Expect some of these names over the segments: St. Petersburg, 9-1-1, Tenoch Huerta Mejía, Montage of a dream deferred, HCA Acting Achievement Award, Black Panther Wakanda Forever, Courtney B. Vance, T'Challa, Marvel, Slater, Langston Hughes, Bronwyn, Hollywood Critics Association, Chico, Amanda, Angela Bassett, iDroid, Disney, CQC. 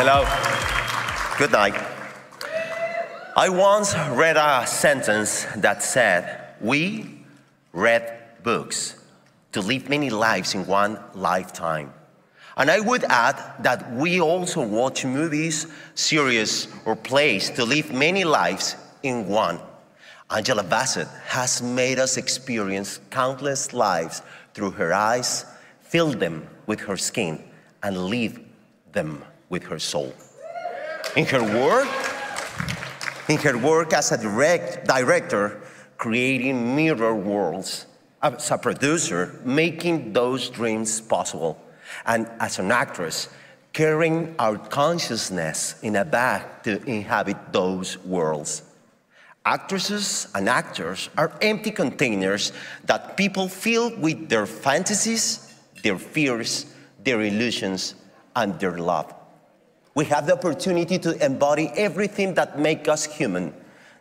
Hello. Good night. I once read a sentence that said, "We read books to live many lives in one lifetime." And I would add that we also watch movies, series, or plays to live many lives in one. Angela Bassett has made us experience countless lives through her eyes, fill them with her skin, and leave them with her soul. In her work as a director, creating mirror worlds, as a producer, making those dreams possible, and as an actress, carrying our consciousness in a bag to inhabit those worlds. Actresses and actors are empty containers that people fill with their fantasies, their fears, their illusions, and their love. We have the opportunity to embody everything that makes us human,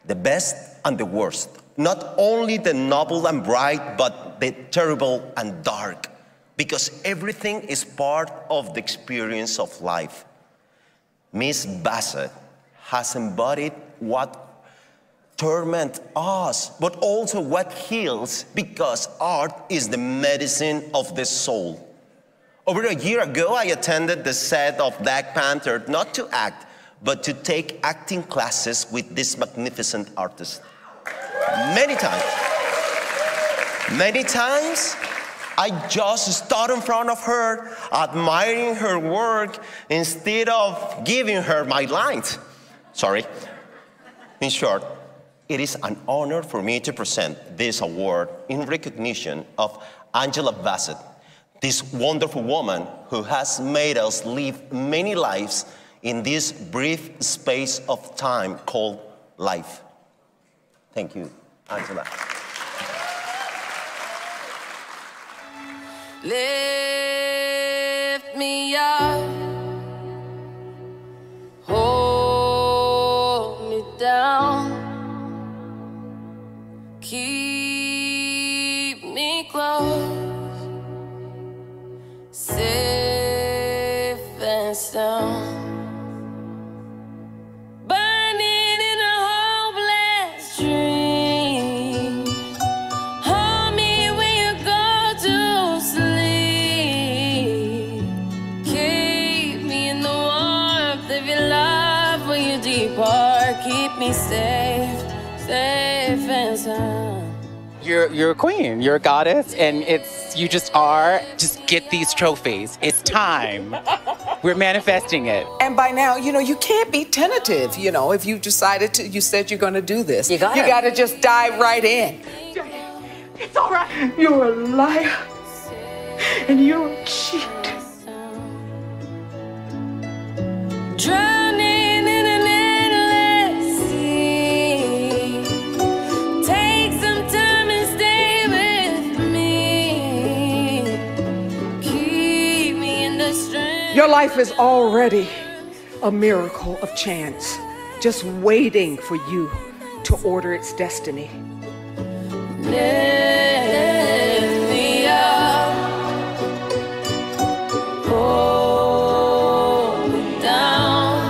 the best and the worst, not only the noble and bright, but the terrible and dark, because everything is part of the experience of life. Miss Bassett has embodied what torments us, but also what heals, because art is the medicine of the soul. Over a year ago, I attended the set of Black Panther, not to act, but to take acting classes with this magnificent artist. Many times, I just stood in front of her, admiring her work, instead of giving her my lines. Sorry. In short, it is an honor for me to present this award in recognition of Angela Bassett, this wonderful woman who has made us live many lives in this brief space of time called life. Thank you, Angela. Lift me up, hold me down, keep me close, safe and sound. You're a queen, you're a goddess, and you just are. Just get these trophies. It's time. We're manifesting it. And by now, you know, you can't be tentative, you know, if you decided to, you said you're gonna do this. You gotta just dive right in. It's all right. You're a liar, and you're a cheat. Your life is already a miracle of chance, just waiting for you to order its destiny. Lift me up, hold me down.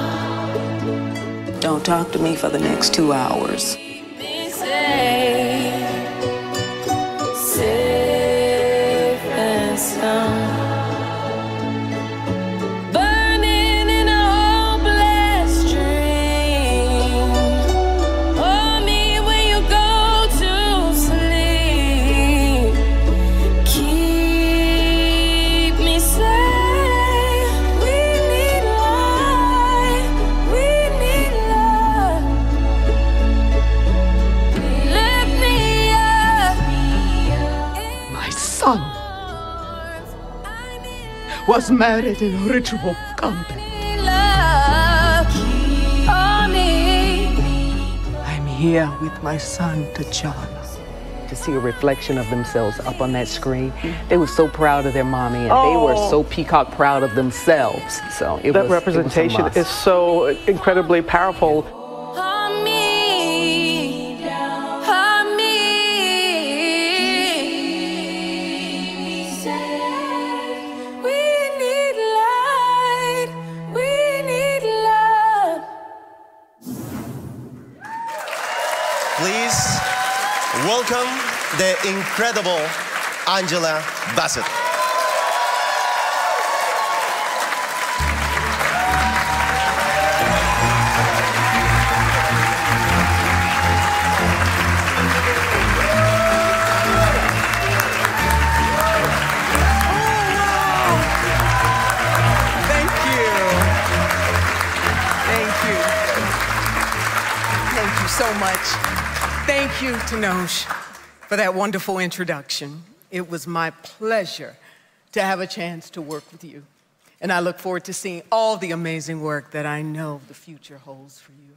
Don't talk to me for the next 2 hours. Was married in ritual combat. I'm here with my son, T'Challa. To see a reflection of themselves up on that screen, they were so proud of their mommy, and they were so peacock proud of themselves. So it was, representation is so incredibly powerful. welcome the incredible Angela Bassett. So much. Thank you, Tenoch, for that wonderful introduction. It was my pleasure to have a chance to work with you. And I look forward to seeing all the amazing work that I know the future holds for you.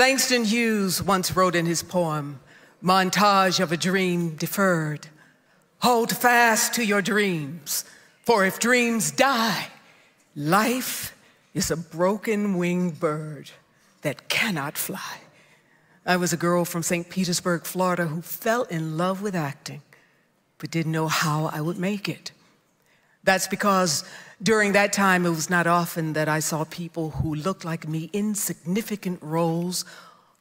Langston Hughes once wrote in his poem, "Montage of a Dream Deferred," hold fast to your dreams, for if dreams die, life is a broken-winged bird that cannot fly. I was a girl from St. Petersburg, Florida, who fell in love with acting, but didn't know how I would make it. That's because during that time, it was not often that I saw people who looked like me in significant roles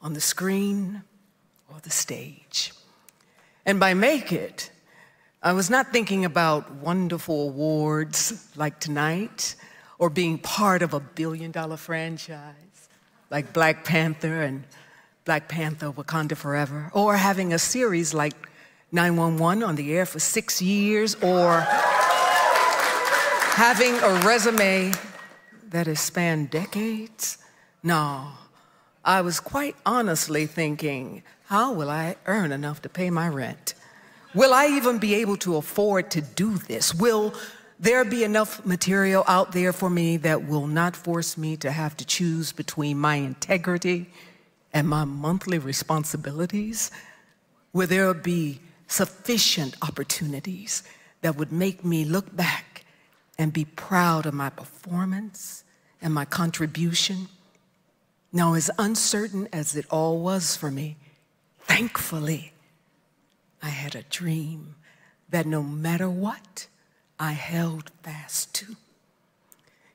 on the screen or the stage. And by make it, I was not thinking about wonderful awards like tonight, or being part of a billion-dollar franchise like Black Panther and Black Panther Wakanda Forever, or having a series like 9-1-1 on the air for 6 years, or having a resume that has spanned decades. No, I was quite honestly thinking, how will I earn enough to pay my rent? Will I even be able to afford to do this? Will there be enough material out there for me that will not force me to have to choose between my integrity and my monthly responsibilities? Will there be sufficient opportunities that would make me look back and be proud of my performance and my contribution? Now, as uncertain as it all was for me, thankfully, I had a dream that no matter what, I held fast to.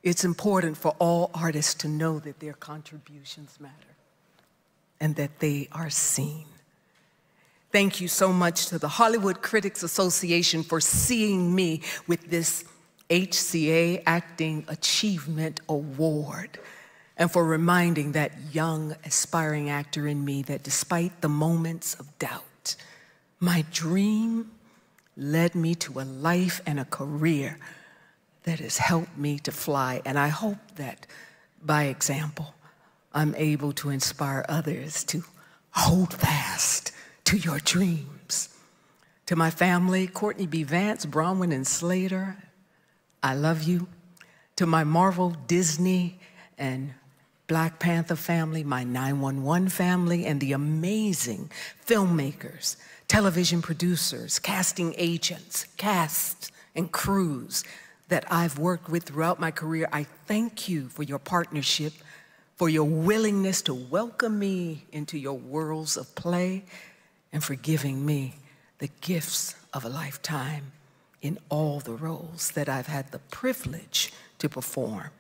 It's important for all artists to know that their contributions matter and that they are seen. Thank you so much to the Hollywood Critics Association for seeing me with this HCA Acting Achievement Award and for reminding that young, aspiring actor in me that despite the moments of doubt, my dream led me to a life and a career that has helped me to fly. And I hope that, by example, I'm able to inspire others to hold fast to your dreams. To my family, Courtney B. Vance, Bronwyn, and Slater, I love you. To my Marvel, Disney, and Black Panther family, my 9-1-1 family, and the amazing filmmakers, television producers, casting agents, casts, and crews that I've worked with throughout my career, I thank you for your partnership, for your willingness to welcome me into your worlds of play, and for giving me the gifts of a lifetime in all the roles that I've had the privilege to perform.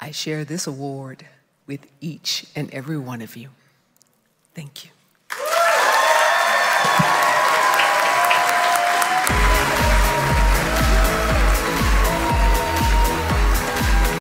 I share this award with each and every one of you. Thank you.